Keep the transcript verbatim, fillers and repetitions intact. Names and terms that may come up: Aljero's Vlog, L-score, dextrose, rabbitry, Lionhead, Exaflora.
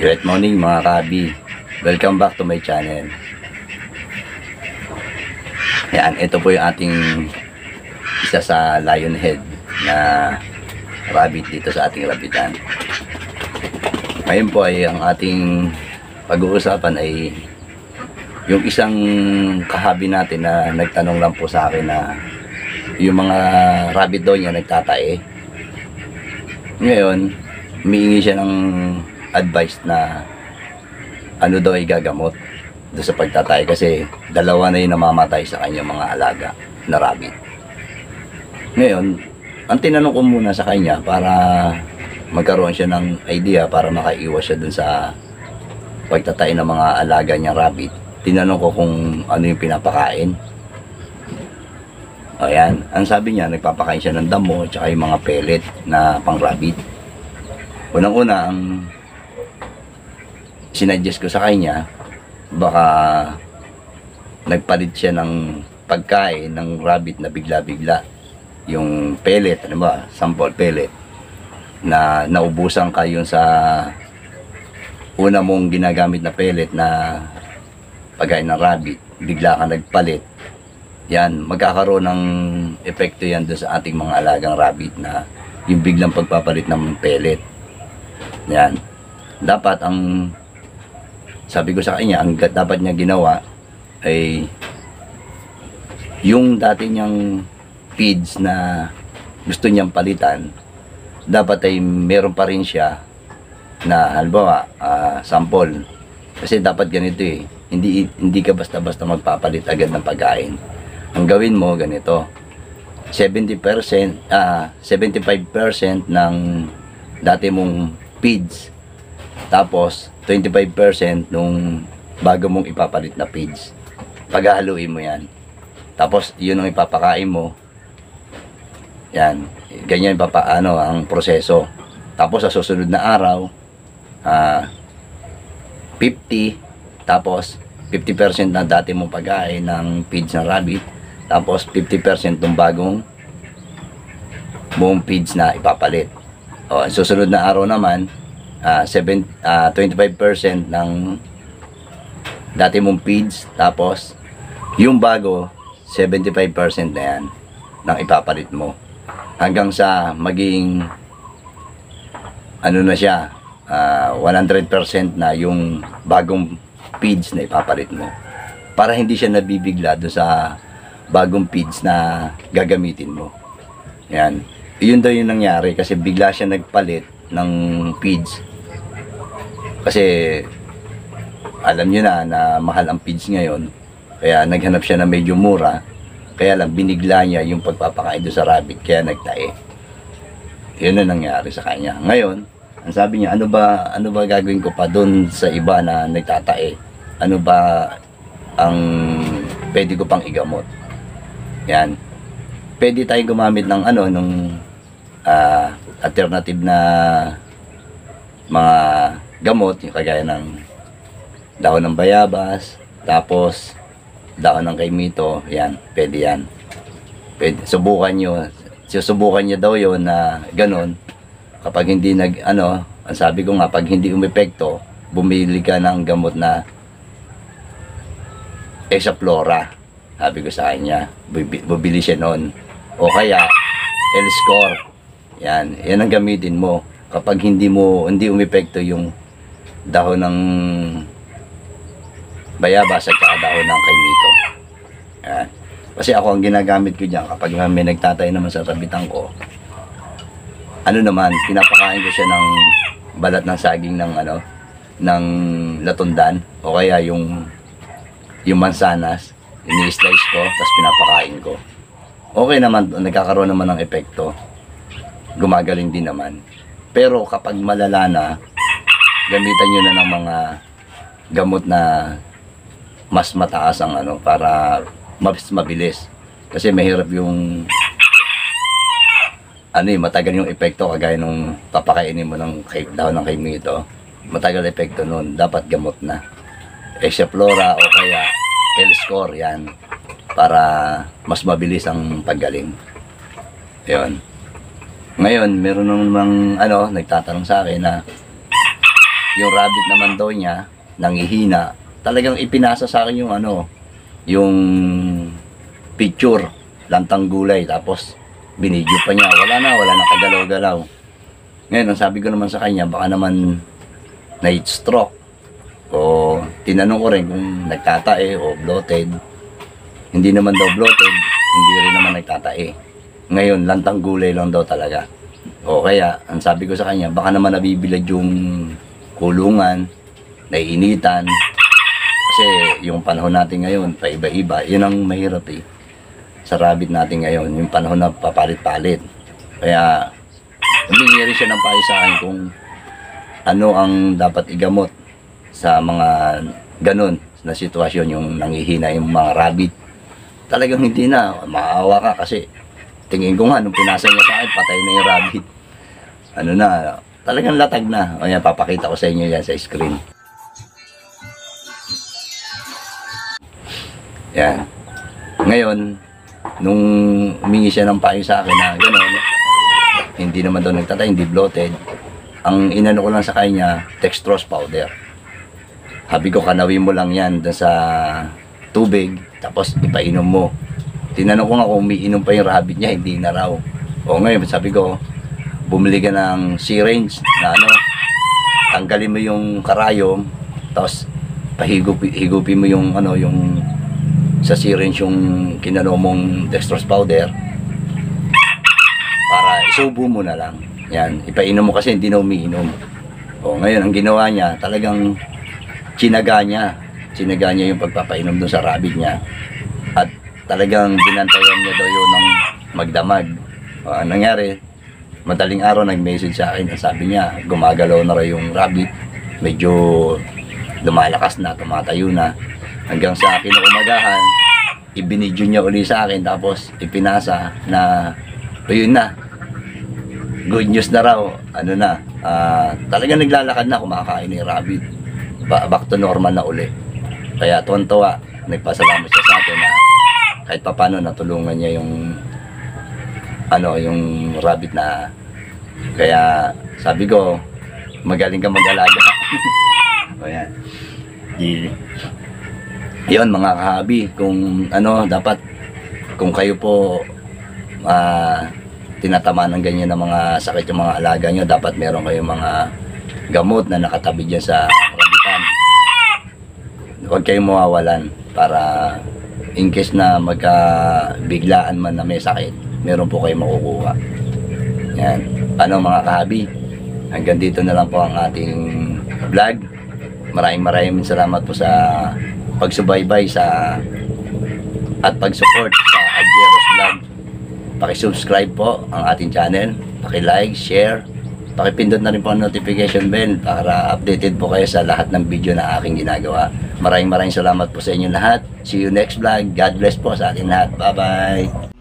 Great morning mga kabi. Welcome back to my channel. Ayan, ito po yung ating isa sa Lionhead na rabbit dito sa ating rabbitan. Ngayon po ay ang ating pag-uusapan ay yung isang kahabi natin na nagtanong lang po sa akin na yung mga rabbit daw niya nagtatae. Ngayon, humihingi siya ng advice na ano daw ay gagamot doon sa pagtatay kasi dalawa na yung namamatay sa kanyang mga alaga na rabbit. Ngayon, ang tinanong ko muna sa kanya para magkaroon siya ng idea para makaiwas siya doon sa pagtatay ng mga alaga niyang rabbit. Tinanong ko kung ano yung pinapakain. Ayan, ang sabi niya, nagpapakain siya ng damo at saka yung mga pellet na pang rabbit. Unang-una, ang sinuggest ko sa kanya, baka nagpalit siya ng pagkain ng rabbit na bigla-bigla. Yung pellet, ano ba, sample pellet, na naubusan ka yun sa una mong ginagamit na pellet na pagkain ng rabbit, bigla ka nagpalit. Yan, magkakaroon ng epekto yan doon sa ating mga alagang rabbit na yung biglang pagpapalit ng pellet. Yan. Dapat ang sabi ko sa kanya, ang dapat niya ginawa ay yung dati niyang feeds na gusto niyang palitan, dapat ay meron pa rin siya na halimbawa, uh, sample. Kasi dapat ganito eh. Hindi, hindi ka basta-basta magpapalit agad ng pagkain. Ang gawin mo ganito. seventy percent, ah, seventy-five percent ng dati mong feeds, tapos twenty-five percent nung bago mong ipapalit na feeds. Paghahaluin mo yan, tapos yun ang ipapakain mo. Yan, ganyan papaano ang proseso. Tapos sa susunod na araw, ah, fifty, tapos fifty percent na dati mong pagkain ng feeds ng rabbit, tapos fifty percent nung bagong mong feeds na ipapalit. O, susunod na araw naman, uh, seven, uh, twenty-five percent ng dati mong feeds, tapos yung bago, seventy-five percent na yan ng ipapalit mo. Hanggang sa maging ano na siya, uh, one hundred percent na yung bagong feeds na ipapalit mo. Para hindi siya nabibigla doon sa bagong feeds na gagamitin mo. Yan. Yun daw yung nangyari kasi bigla siya nagpalit ng feeds. Kasi alam nyo na na mahal ang feeds ngayon. Kaya naghanap siya na medyo mura. Kaya lang binigla niya yung pagpapakain doon sa rabbit. Kaya nagtae. Yun ang nangyari sa kanya. Ngayon, ang sabi niya, ano ba, ano ba gagawin ko pa doon sa iba na nagtatae? Ano ba ang pwede ko pang igamot? Yan. Pwede tayong gumamit ng ano, nung Uh, alternative na mga gamot, yung kagaya ng dahon ng bayabas, tapos dahon ng kaimito. Yan, pwede yan. Pwede, subukan nyo. Susubukan nyo daw yon na ganun. Kapag hindi nag, ano, ang sabi ko nga, pag hindi umepekto, bumili ka ng gamot na Exaflora. Sabi ko sa kanya, bubili siya noon. O kaya, L-score. Yan, yan ang gamitin mo kapag hindi mo hindi umepekto yung dahon ng bayabas at saka dahon ng kaimito. Yan. Kasi ako ang ginagamit ko diyan kapag may nagtatay naman sa rabitan ko. Ano naman, pinapakain ko siya ng balat ng saging ng ano, ng latundan o kaya yung yung mansanas, ini-slice ko tapos pinapakain ko. Okay naman, nagkakaroon naman ng epekto. Gumagaling din naman. Pero kapag malala na, gamitan nyo na ng mga gamot na mas mataas ang ano, para mas mabilis. Kasi mahirap yung ano eh, matagal yung epekto kagaya nung papakainin mo ng dahon ng kaimito. Matagal epekto nun. Dapat gamot na. Exaflora o kaya L-score yan. Para mas mabilis ang paggaling. Ayun. Ngayon, meron namang ano, nagtatanong sa akin na yung rabbit naman daw niya, nangihina. Talagang ipinasa sa akin yung ano, yung picture, lantang gulay. Tapos, binidyo pa niya. Wala na, wala na kagalaw-galaw. Ngayon, ang sabi ko naman sa kanya, baka naman night stroke. O, tinanong ko rin kung nagtatae o bloated. Hindi naman daw bloated, hindi rin naman nagtatae. Ngayon, lantang gulay lang daw talaga. O kaya, ang sabi ko sa kanya, baka naman nabibilad yung kulungan, naiinitan. Kasi yung panahon natin ngayon, paiba-iba. Yun ang mahirap eh. Sa rabbit natin ngayon, yung panahon na papalit-palit. Kaya, humingi rin siya ng payo sa akin kung ano ang dapat igamot sa mga ganun na sitwasyon, yung nangihina yung mga rabbit. Talagang hindi na, maawa ka kasi tingin ko nga, nung pinasa niya sa akin, patay na yung rabbit. Ano na, talagang latag na. O yan, papakita ko sa inyo yan sa screen. Yan. Ngayon, nung humingi siya ng payo sa akin na gano'n, hindi naman daw nagtatay, hindi bloated. Ang inano ko lang sa kanya, dextrose powder. Habi ko, kanawin mo lang yan sa tubig, tapos ipainom mo. Tinanong ko nga kung umiinom pa yung rabbit niya, hindi na raw. O ngayon, sabi ko, bumili ka ng syringe na ano, tanggalin mo yung karayom, tapos pahigupi mo yung ano, yung sa syringe yung kinano mong dextrose powder para isubo mo na lang. Yan, ipainom mo kasi hindi na umiinom. O ngayon, ang ginawa niya, talagang chinaga niya. Chinaga niya yung pagpapainom dun sa rabbit niya. At talagang binantayan niya daw yun ng magdamag. Uh, nangyari, madaling araw nag-message sa akin. Sabi niya, gumagalaw na raw yung rabbit. Medyo lumalakas na, tumatayo na. Hanggang sa akin na umagahan, ibinidyo niya uli sa akin. Tapos ipinasa na, ayun na, good news na raw. Ano na, uh, talagang naglalakad na, kumakain na yung rabbit. Ba back to normal na uli. Kaya tuwan-tuwa, nagpasalamat siya sa akin na kahit paano natulungan niya yung ano, yung rabbit na. Kaya sabi ko, magaling ka mag-alaga. O yan. Di, yun mga kahabi, kung ano, dapat kung kayo po uh, tinatamaan ng ganyan ng mga sakit yung mga alaga nyo, dapat meron kayong mga gamot na nakatabi dyan sa rabbitan. Huwag kayong mawawalan para in case na magkabiglaan man na may sakit, meron po kayo makukuha. Yan. Ano mga kahabi, hanggang dito na lang po ang ating vlog. Maraming maraming salamat po sa pagsubaybay sa at pag-support sa Aljero's Vlog. Paki-subscribe po ang ating channel, paki-like, share, paki-pindot na rin po ang notification bell para updated po kayo sa lahat ng video na aking ginagawa. Maraming maraming salamat po sa inyo lahat. See you next vlog. God bless po sa atin lahat. Bye-bye.